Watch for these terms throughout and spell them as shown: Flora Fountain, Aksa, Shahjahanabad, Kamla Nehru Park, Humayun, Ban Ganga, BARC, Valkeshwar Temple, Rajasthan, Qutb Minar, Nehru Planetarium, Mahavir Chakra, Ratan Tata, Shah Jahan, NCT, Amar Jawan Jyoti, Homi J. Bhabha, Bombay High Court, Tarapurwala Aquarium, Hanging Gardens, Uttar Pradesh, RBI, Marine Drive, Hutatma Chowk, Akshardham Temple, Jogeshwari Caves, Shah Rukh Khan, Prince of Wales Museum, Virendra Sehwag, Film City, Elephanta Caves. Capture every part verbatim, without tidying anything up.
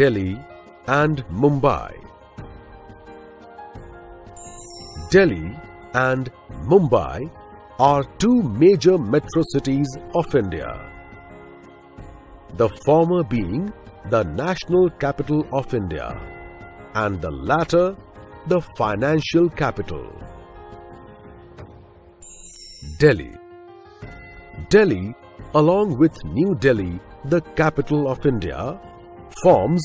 Delhi and Mumbai. Delhi and Mumbai are two major metro cities of India, the former being the national capital of India and the latter the financial capital. Delhi. Delhi, along with New Delhi, the capital of India, forms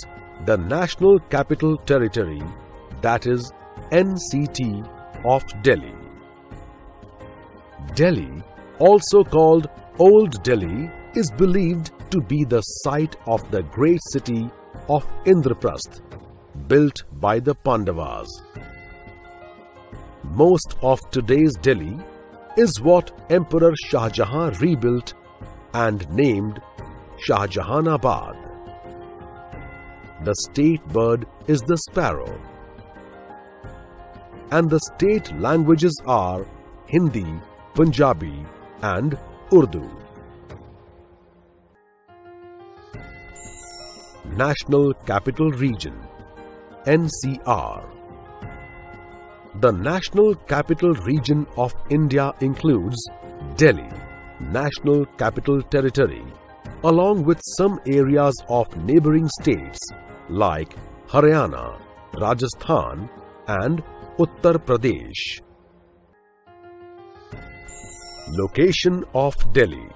the National Capital Territory, that is N C T, of Delhi. Delhi, also called Old Delhi, is believed to be the site of the great city of Indraprasth, built by the Pandavas. Most of today's Delhi is what Emperor Shah Jahan rebuilt and named Shahjahanabad. The state bird is the sparrow, and the state languages are Hindi, Punjabi and Urdu. National Capital Region, N C R. The National Capital Region of India includes Delhi, National Capital Territory, along with some areas of neighboring states like Haryana, Rajasthan and Uttar Pradesh. Location of Delhi.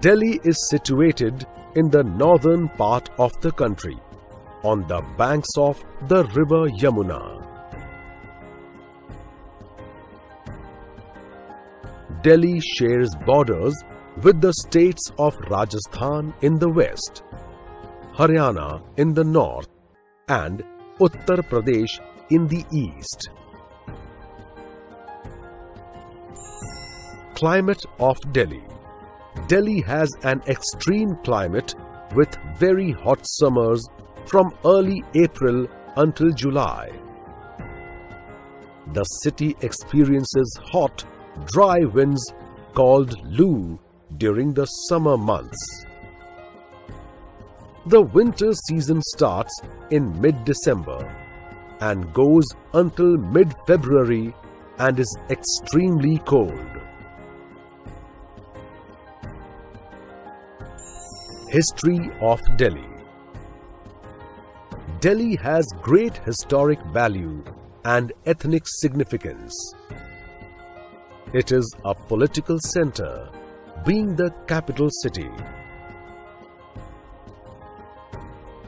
Delhi is situated in the northern part of the country, on the banks of the river Yamuna. Delhi shares borders with the states of Rajasthan in the west, Haryana in the north, and Uttar Pradesh in the east. Climate of Delhi. Delhi has an extreme climate with very hot summers from early April until July. The city experiences hot, dry winds called loo during the summer months. The winter season starts in mid-December and goes until mid-February and is extremely cold. History of Delhi. Delhi has great historic value and ethnic significance. It is a political center, being the capital city,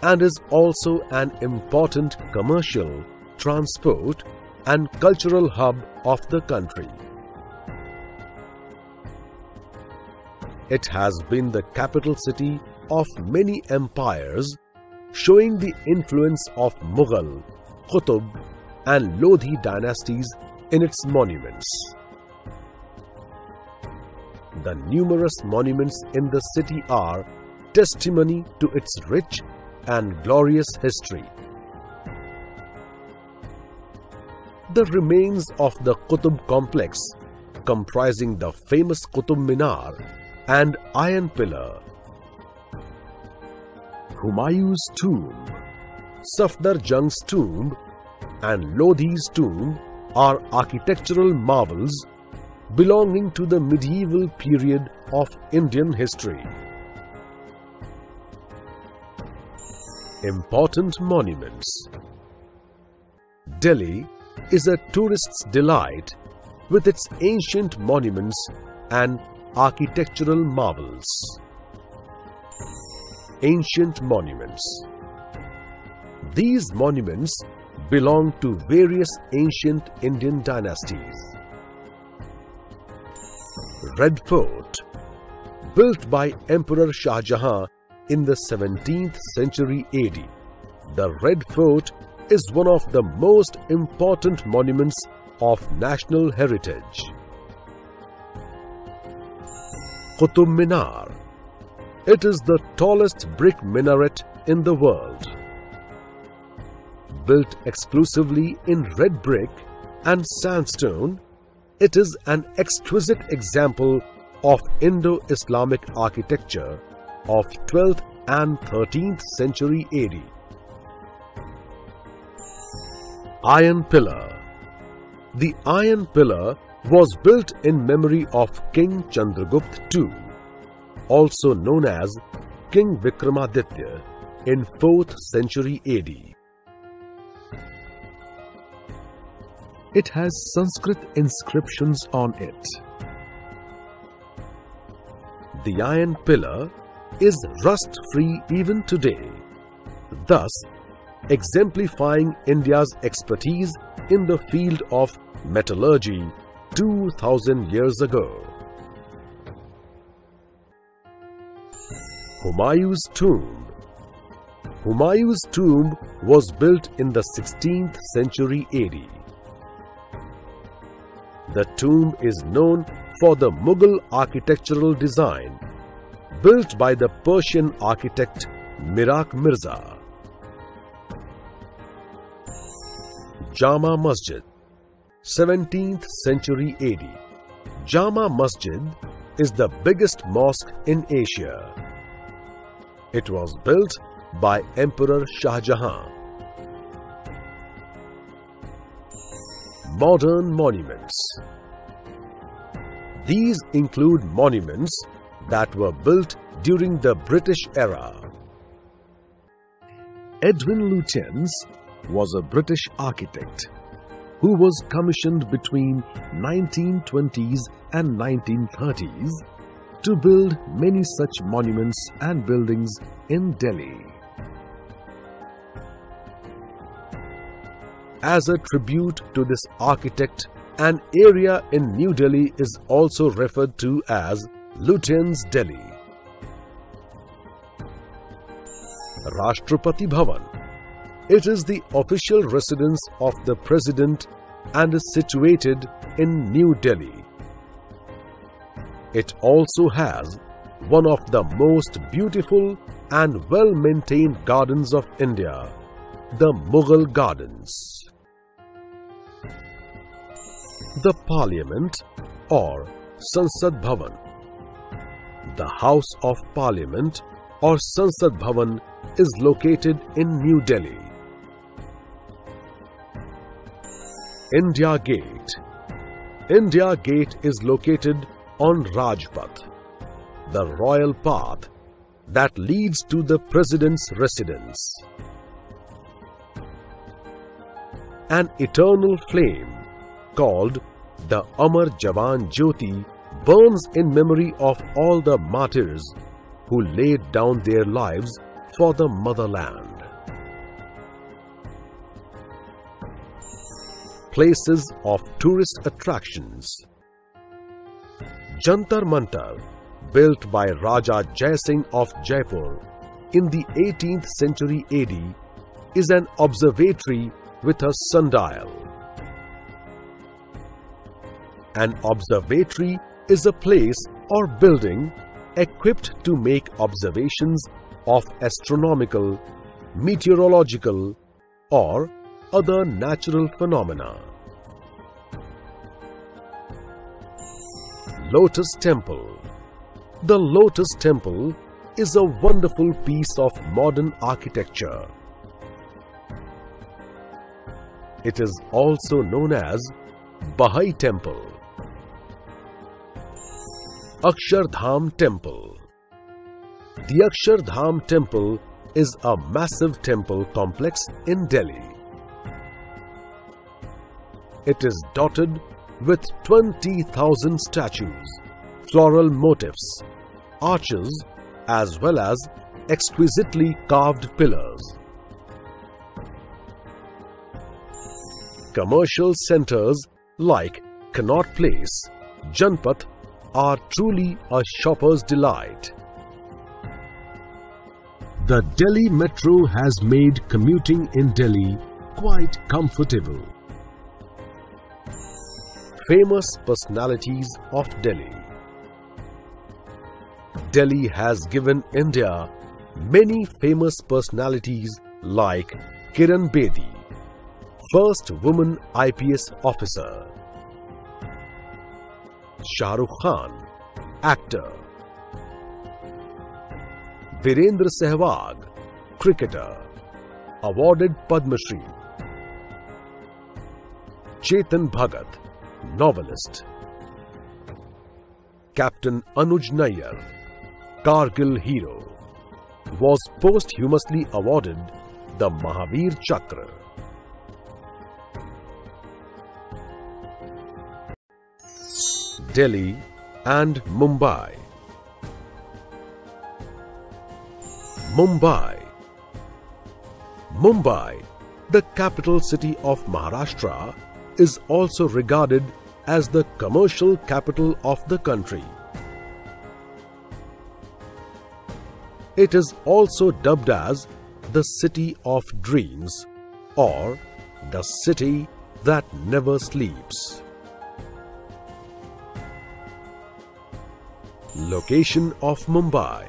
and is also an important commercial, transport and cultural hub of the country. It has been the capital city of many empires, showing the influence of Mughal, Qutb and Lodhi dynasties in its monuments. The numerous monuments in the city are testimony to its rich and glorious history. The remains of the Qutub complex, comprising the famous Qutb Minar and Iron Pillar, Humayun's tomb, Safdarjung's tomb and Lodhi's tomb are architectural marvels belonging to the medieval period of Indian history. Important monuments. Delhi is a tourist's delight with its ancient monuments and architectural marvels. Ancient monuments. These monuments belong to various ancient Indian dynasties. Red Fort, built by Emperor Shah Jahan in the seventeenth century A D. The Red Fort is one of the most important monuments of national heritage. Qutub Minar. It is the tallest brick minaret in the world. Built exclusively in red brick and sandstone, it is an exquisite example of Indo-Islamic architecture of twelfth and thirteenth century A D Iron Pillar. The Iron Pillar was built in memory of King Chandragupta the second, also known as King Vikramaditya, in fourth century A D. It has Sanskrit inscriptions on it. The Iron Pillar is rust-free even today, thus exemplifying India's expertise in the field of metallurgy two thousand years ago. Humayun's Tomb. Humayun's tomb was built in the sixteenth century A D. The tomb is known for the Mughal architectural design built by the Persian architect Mirak Mirza. Jama Masjid, seventeenth century A D. Jama Masjid is the biggest mosque in Asia. It was built by Emperor Shah Jahan. Modern monuments. These include monuments that were built during the British era. Edwin Lutyens was a British architect who was commissioned between nineteen twenties and nineteen thirties to build many such monuments and buildings in Delhi. As a tribute to this architect, an area in New Delhi is also referred to as Lutyens Delhi. Rashtrapati Bhavan. It is the official residence of the President and is situated in New Delhi. It also has one of the most beautiful and well-maintained gardens of India, the Mughal Gardens. The Parliament or Sansad Bhavan. The House of Parliament or Sansad Bhavan is located in New Delhi. India Gate. India Gate is located on Rajpath, the royal path that leads to the President's residence. An eternal flame called the Amar Jawan Jyoti burns in memory of all the martyrs who laid down their lives for the motherland. Places of tourist attractions. Jantar Mantar, built by Raja Jai Singh of Jaipur in the eighteenth century A D, is an observatory with a sundial. An observatory is a place or building equipped to make observations of astronomical, meteorological, or other natural phenomena. Lotus Temple. The Lotus Temple is a wonderful piece of modern architecture. It is also known as Baha'i Temple. Akshardham Temple. The Akshardham Temple is a massive temple complex in Delhi. It is dotted with twenty thousand statues, floral motifs, arches, as well as exquisitely carved pillars. Commercial centers like Connaught Place, Janpath are truly a shopper's delight. The Delhi Metro has made commuting in Delhi quite comfortable. Famous personalities of Delhi. Delhi has given India many famous personalities like Kiran Bedi, first woman I P S officer, Shah Rukh Khan, actor, Virendra Sehwag, cricketer, awarded Padma Shri, Chetan Bhagat, novelist. Captain Anuj Nayar, Kargil hero, was posthumously awarded the Mahavir Chakra. Delhi and Mumbai. Mumbai. Mumbai, the capital city of Maharashtra, is also regarded as the commercial capital of the country. It is also dubbed as the City of Dreams or the City that Never Sleeps. Location of Mumbai.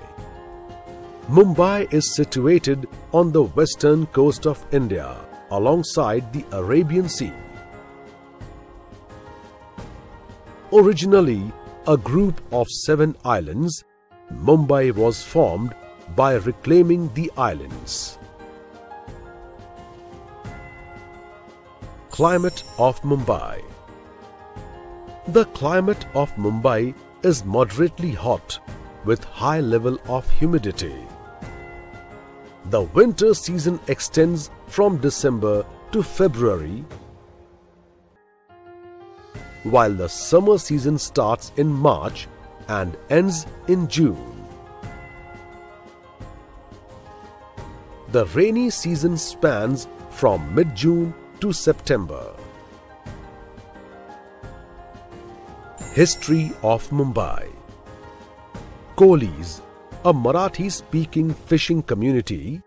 Mumbai is situated on the western coast of India alongside the Arabian Sea. Originally a group of seven islands, Mumbai was formed by reclaiming the islands. Climate of Mumbai. The climate of Mumbai is moderately hot with high level of humidity. The winter season extends from December to February, while the summer season starts in March and ends in June. The rainy season spans from mid-June to September. History of Mumbai. Kolis, a Marathi-speaking fishing community,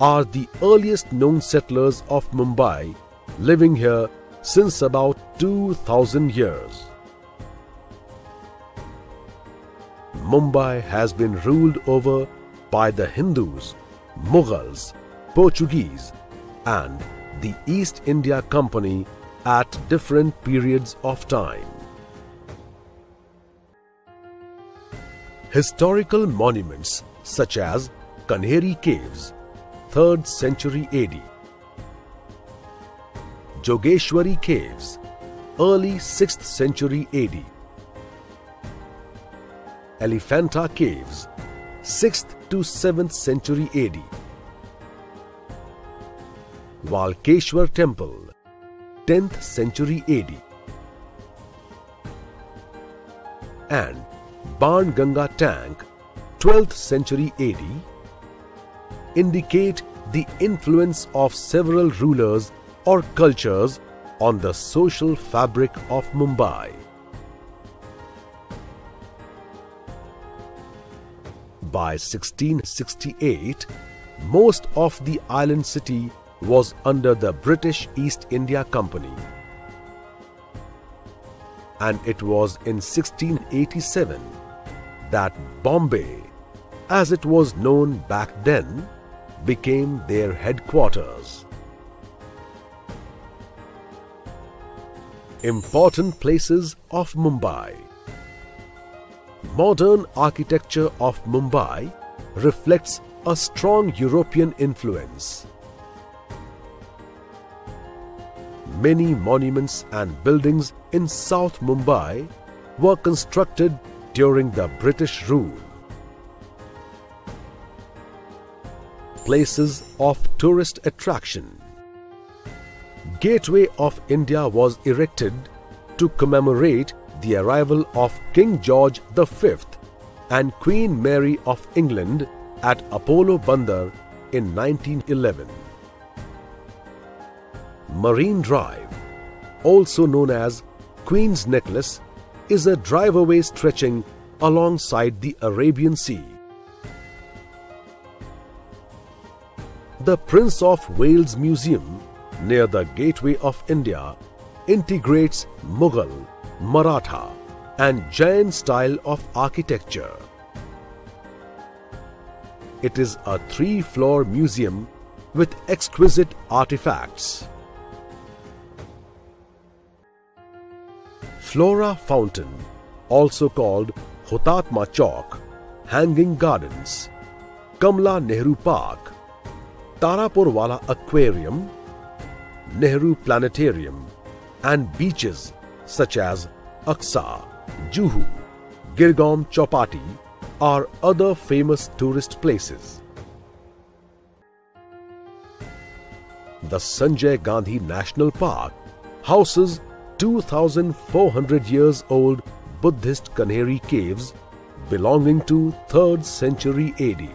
are the earliest known settlers of Mumbai, living here since about two thousand years. Mumbai has been ruled over by the Hindus, Mughals, Portuguese and the East India Company at different periods of time. Historical monuments such as Kanheri Caves, third century A D, Jogeshwari Caves, early sixth century A D, Elephanta Caves, sixth to seventh century A D, Valkeshwar Temple, tenth century A D, and Ban Ganga tank, twelfth century A D, indicate the influence of several rulers or cultures on the social fabric of Mumbai. By sixteen sixty-eight, most of the island city was under the British East India Company. And it was in sixteen eighty-seven that Bombay, as it was known back then, became their headquarters. Important places of Mumbai. Modern architecture of Mumbai reflects a strong European influence. Many monuments and buildings in South Mumbai were constructed during the British rule. Places of tourist attraction. Gateway of India was erected to commemorate the arrival of King George the Fifth and Queen Mary of England at Apollo Bandar in nineteen eleven. Marine Drive, also known as Queen's Necklace, is a driveway stretching alongside the Arabian Sea. The Prince of Wales Museum near the Gateway of India integrates Mughal, Maratha and Jain style of architecture. It is a three-floor museum with exquisite artifacts. Flora Fountain, also called Hutatma Chowk, Hanging Gardens, Kamla Nehru Park, Tarapurwala Aquarium, Nehru Planetarium and beaches such as Aksa, Juhu, Girgaon Chowpatty are other famous tourist places. The Sanjay Gandhi National Park houses two thousand four hundred years old Buddhist Kanheri Caves belonging to third century A D.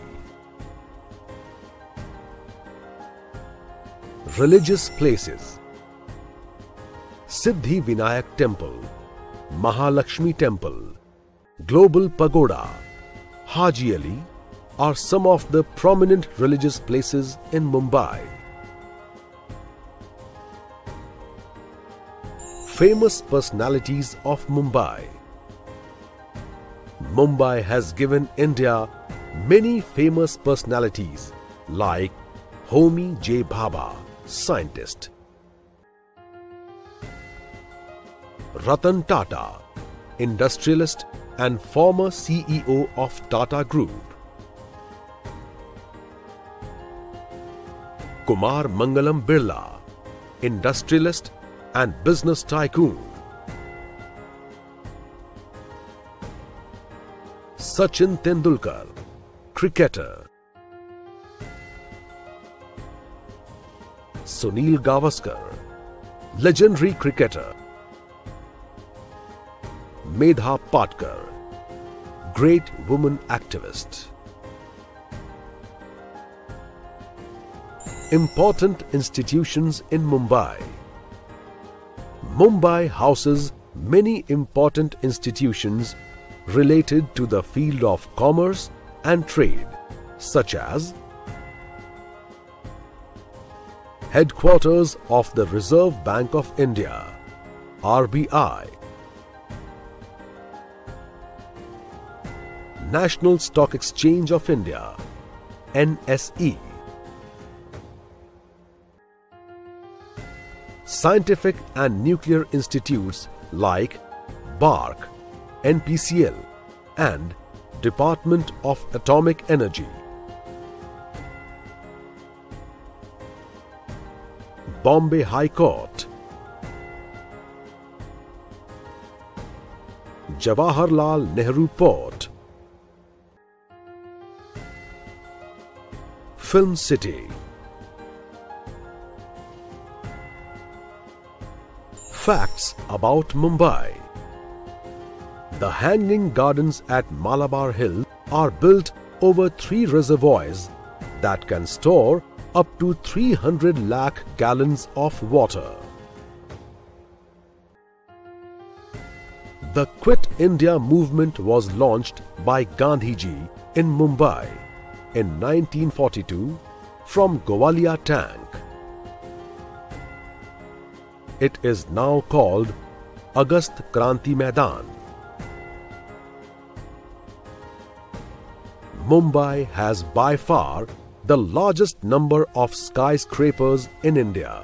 Religious places: Siddhi Vinayak Temple, Mahalakshmi Temple, Global Pagoda, Haji Ali are some of the prominent religious places in Mumbai. Famous personalities of Mumbai. Mumbai has given India many famous personalities like Homi J. Bhabha, scientist, Ratan Tata, industrialist and former C E O of Tata Group, Kumar Mangalam Birla, industrialist and business tycoon, Sachin Tendulkar, cricketer, Sunil Gavaskar, legendary cricketer, Medha Patkar, great woman activist. Important institutions in Mumbai. Mumbai houses many important institutions related to the field of commerce and trade, such as headquarters of the Reserve Bank of India, R B I, National Stock Exchange of India, N S E, scientific and nuclear institutes like BARC, N P C L and Department of Atomic Energy. Bombay High Court, Jawaharlal Nehru Port, Film City. Facts about Mumbai. The Hanging Gardens at Malabar Hill are built over three reservoirs that can store up to three hundred lakh gallons of water. The Quit India movement was launched by Gandhiji in Mumbai in nineteen forty-two from Gowalia tank. It is now called Agast Kranti Maidan. Mumbai has by far the largest number of skyscrapers in India.